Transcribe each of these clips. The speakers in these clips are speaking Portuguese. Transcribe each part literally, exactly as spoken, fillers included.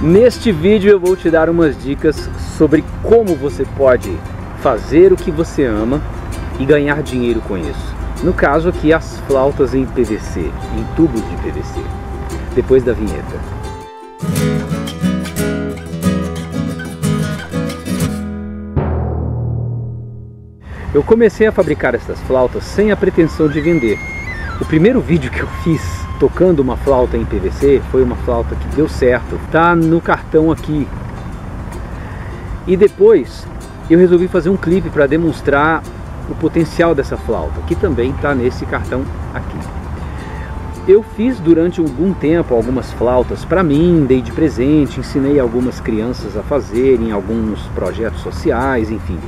Neste vídeo eu vou te dar umas dicas sobre como você pode fazer o que você ama e ganhar dinheiro com isso. No caso aqui, as flautas em P V C, em tubos de P V C. Depois da vinheta. Eu comecei a fabricar estas flautas sem a pretensão de vender. O primeiro vídeo que eu fiz tocando uma flauta em P V C foi uma flauta que deu certo. Tá no cartão aqui. E depois eu resolvi fazer um clipe para demonstrar o potencial dessa flauta, que também está nesse cartão aqui. Eu fiz durante algum tempo algumas flautas para mim, dei de presente, ensinei algumas crianças a fazerem, alguns projetos sociais, enfim.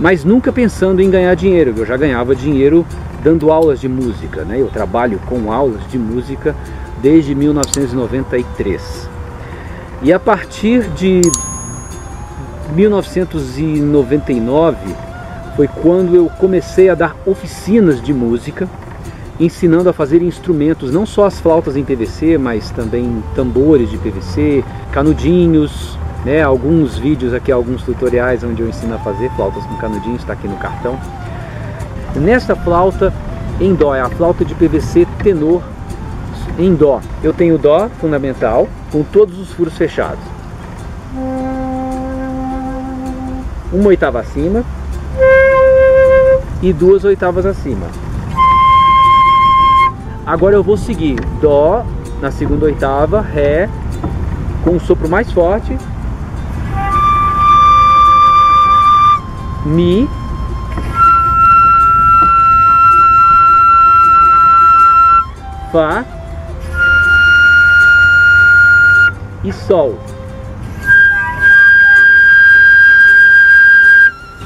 Mas nunca pensando em ganhar dinheiro. Eu já ganhava dinheiro dando aulas de música, né? Eu trabalho com aulas de música desde mil novecentos e noventa e três. E a partir de mil novecentos e noventa e nove, foi quando eu comecei a dar oficinas de música, ensinando a fazer instrumentos, não só as flautas em P V C, mas também tambores de P V C, canudinhos, né? Alguns vídeos aqui, alguns tutoriais onde eu ensino a fazer flautas com canudinhos, está aqui no cartão. Nesta flauta em dó, é a flauta de P V C tenor em dó. Eu tenho dó fundamental com todos os furos fechados. Uma oitava acima e duas oitavas acima. Agora eu vou seguir dó na segunda oitava, ré com um sopro mais forte, mi, fá e sol.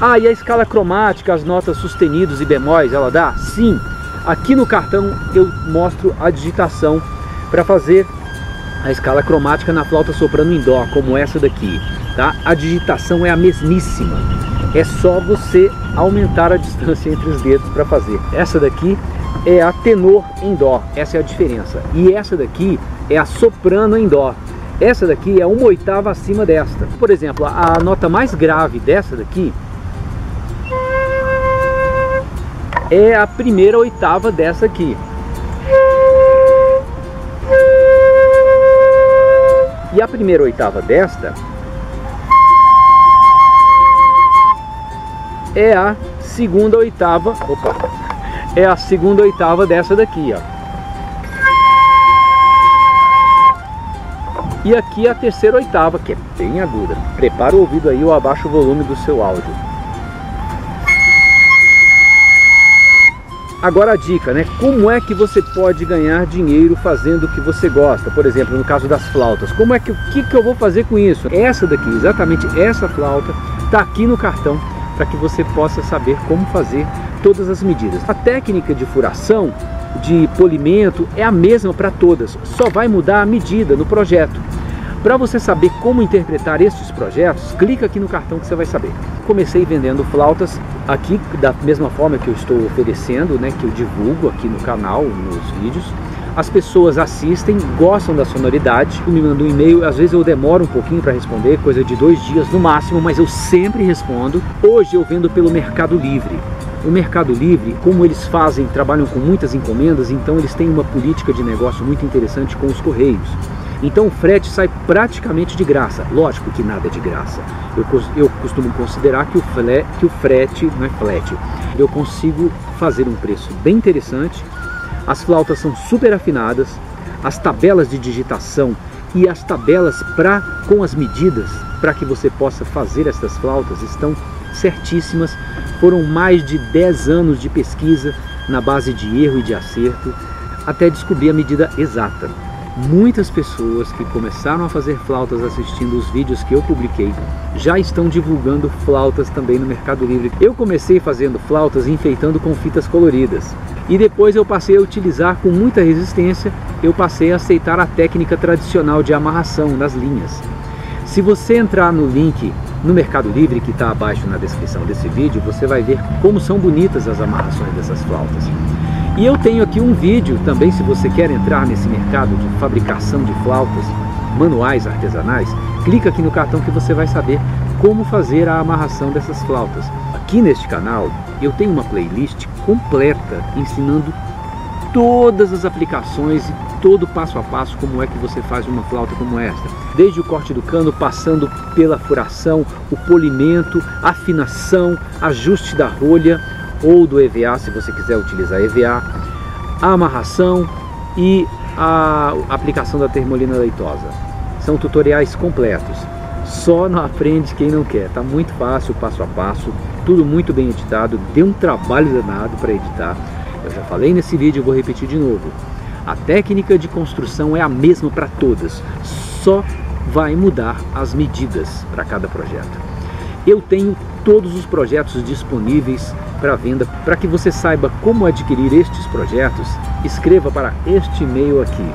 Ah, e a escala cromática, as notas sustenidos e bemóis, ela dá? Sim! Aqui no cartão eu mostro a digitação para fazer a escala cromática na flauta soprano em dó, como essa daqui, tá? A digitação é a mesmíssima, é só você aumentar a distância entre os dedos para fazer. Essa daqui é a tenor em dó, essa é a diferença. E essa daqui é a soprano em dó. Essa daqui é uma oitava acima desta. Por exemplo, a nota mais grave dessa daqui é a primeira oitava dessa aqui. E a primeira oitava desta é a segunda oitava, opa, é a segunda oitava dessa daqui, ó. E aqui a terceira oitava, que é bem aguda. Prepara o ouvido aí ou abaixa o volume do seu áudio. Agora a dica, né? Como é que você pode ganhar dinheiro fazendo o que você gosta? Por exemplo, no caso das flautas, como é que, o que, que eu vou fazer com isso? Essa daqui, exatamente essa flauta, está aqui no cartão para que você possa saber como fazer todas as medidas. A técnica de furação, de polimento, é a mesma para todas, só vai mudar a medida no projeto. Para você saber como interpretar estes projetos, clica aqui no cartão que você vai saber. Comecei vendendo flautas aqui, da mesma forma que eu estou oferecendo, né, que eu divulgo aqui no canal, nos vídeos. As pessoas assistem, gostam da sonoridade, me mandam um e-mail, às vezes eu demoro um pouquinho para responder, coisa de dois dias no máximo, mas eu sempre respondo. Hoje eu vendo pelo Mercado Livre. O Mercado Livre, como eles fazem, trabalham com muitas encomendas, então eles têm uma política de negócio muito interessante com os Correios. Então o frete sai praticamente de graça. Lógico que nada é de graça. Eu, eu costumo considerar que o, fle, que o frete não é frete. Eu consigo fazer um preço bem interessante. As flautas são super afinadas. As tabelas de digitação e as tabelas pra, com as medidas para que você possa fazer essas flautas estão certíssimas. Foram mais de dez anos de pesquisa na base de erro e de acerto até descobrir a medida exata. Muitas pessoas que começaram a fazer flautas assistindo os vídeos que eu publiquei já estão divulgando flautas também no Mercado Livre. Eu comecei fazendo flautas enfeitando com fitas coloridas e depois eu passei a utilizar com muita resistência, eu passei a aceitar a técnica tradicional de amarração nas linhas. Se você entrar no link no Mercado Livre, que está abaixo na descrição desse vídeo, você vai ver como são bonitas as amarrações dessas flautas. E eu tenho aqui um vídeo também, se você quer entrar nesse mercado de fabricação de flautas, manuais artesanais, clica aqui no cartão que você vai saber como fazer a amarração dessas flautas. Aqui neste canal eu tenho uma playlist completa ensinando todas as aplicações e todo passo a passo como é que você faz uma flauta como esta, desde o corte do cano, passando pela furação, o polimento, afinação, ajuste da rolha ou do E V A, se você quiser utilizar E V A, a amarração e a aplicação da termolina leitosa. São tutoriais completos, só não aprende quem não quer. Tá muito fácil, passo a passo, tudo muito bem editado, deu um trabalho danado para editar. Eu já falei nesse vídeo, eu vou repetir de novo. A técnica de construção é a mesma para todas, só vai mudar as medidas para cada projeto. Eu tenho todos os projetos disponíveis para venda. Para que você saiba como adquirir estes projetos, escreva para este e-mail aqui.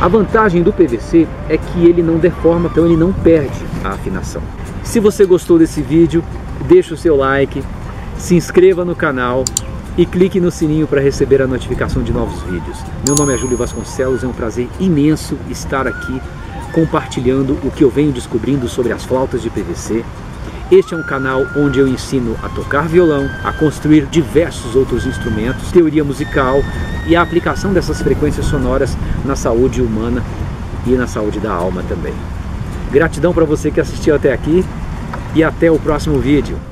A vantagem do P V C é que ele não deforma, então ele não perde a afinação. Se você gostou desse vídeo, deixa o seu like, se inscreva no canal e clique no sininho para receber a notificação de novos vídeos. Meu nome é Júlio Vasconcelos, é um prazer imenso estar aqui compartilhando o que eu venho descobrindo sobre as flautas de P V C. Este é um canal onde eu ensino a tocar violão, a construir diversos outros instrumentos, teoria musical e a aplicação dessas frequências sonoras na saúde humana e na saúde da alma também. Gratidão para você que assistiu até aqui e até o próximo vídeo.